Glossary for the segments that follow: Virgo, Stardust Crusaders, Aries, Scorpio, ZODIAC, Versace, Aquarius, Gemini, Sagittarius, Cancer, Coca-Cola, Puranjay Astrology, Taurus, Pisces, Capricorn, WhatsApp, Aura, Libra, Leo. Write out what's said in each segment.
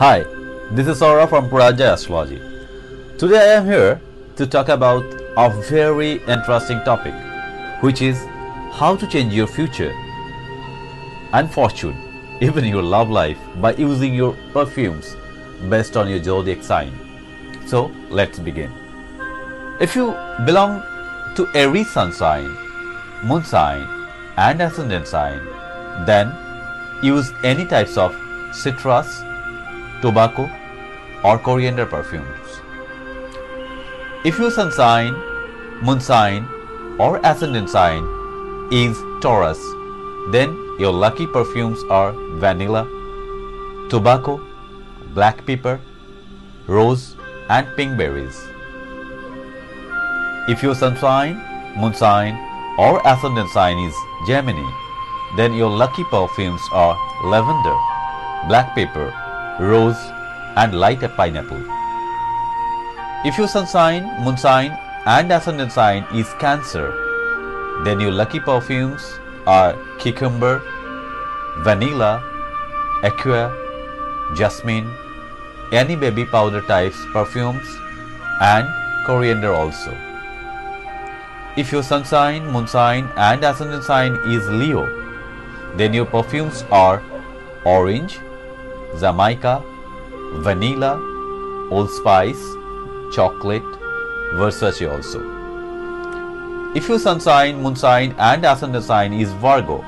Hi, this is Aura from Puranjay Astrology. Today I am here to talk about a very interesting topic, which is how to change your future and fortune, even your love life, by using your perfumes based on your zodiac sign. So let's begin. If you belong to Aries sun sign, moon sign and ascendant sign, then use any types of citrus, tobacco or coriander perfumes. If your sun sign, moon sign or ascendant sign is Taurus, then your lucky perfumes are vanilla, tobacco, black pepper, rose and pink berries. If your sun sign, moon sign or ascendant sign is Gemini, then your lucky perfumes are lavender, black pepper, rose and light pineapple. If your sun sign, moon sign and ascendant sign is Cancer, then your lucky perfumes are cucumber, vanilla, aqua, jasmine, any baby powder types perfumes and coriander also. If your sun sign, moon sign and ascendant sign is Leo, then your perfumes are orange, Jamaica, vanilla, Old Spice, chocolate, Versace also. If your sun sign, moon sign and ascendant sign is Virgo,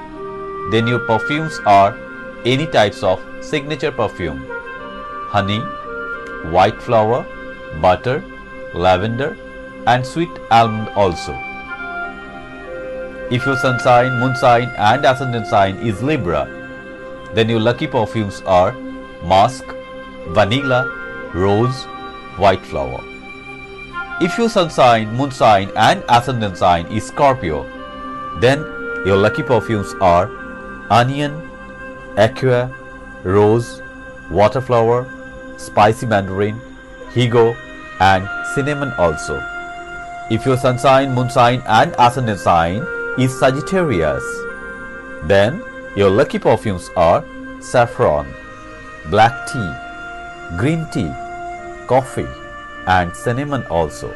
then your perfumes are any types of signature perfume, honey, white flower, butter, lavender and sweet almond also. If your sun sign, moon sign and ascendant sign is Libra, then your lucky perfumes are musk, vanilla, rose, white flower. If your sun sign, moon sign and ascendant sign is Scorpio, then your lucky perfumes are onion, aqua, rose, waterflower, spicy mandarin, higo and cinnamon also. If your sun sign, moon sign and ascendant sign is Sagittarius, then your lucky perfumes are saffron, black tea, green tea, coffee and cinnamon also.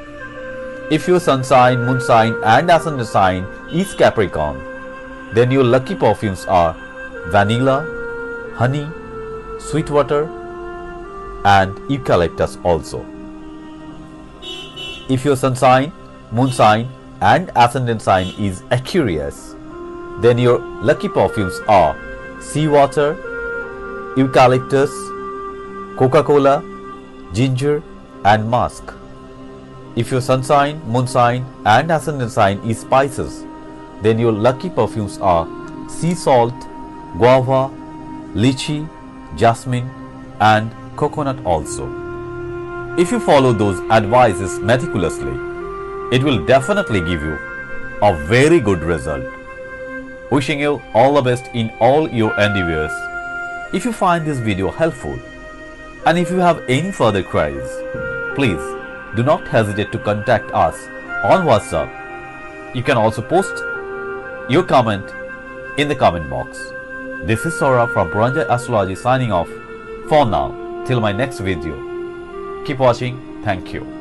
If your sun sign, moon sign and ascendant sign is Capricorn, then your lucky perfumes are vanilla, honey, sweet water and eucalyptus also. If your sun sign, moon sign and ascendant sign is Aquarius, then your lucky perfumes are seawater, eucalyptus, Coca-Cola, ginger and musk. If your sun sign, moon sign and ascendant sign is Pisces, then your lucky perfumes are sea salt, guava, lychee, jasmine and coconut also. If you follow those advices meticulously, it will definitely give you a very good result. Wishing you all the best in all your endeavors. If you find this video helpful and if you have any further queries, please do not hesitate to contact us on WhatsApp. You can also post your comment in the comment box. This is Sora from Puranjay Astrology signing off for now till my next video. Keep watching. Thank you.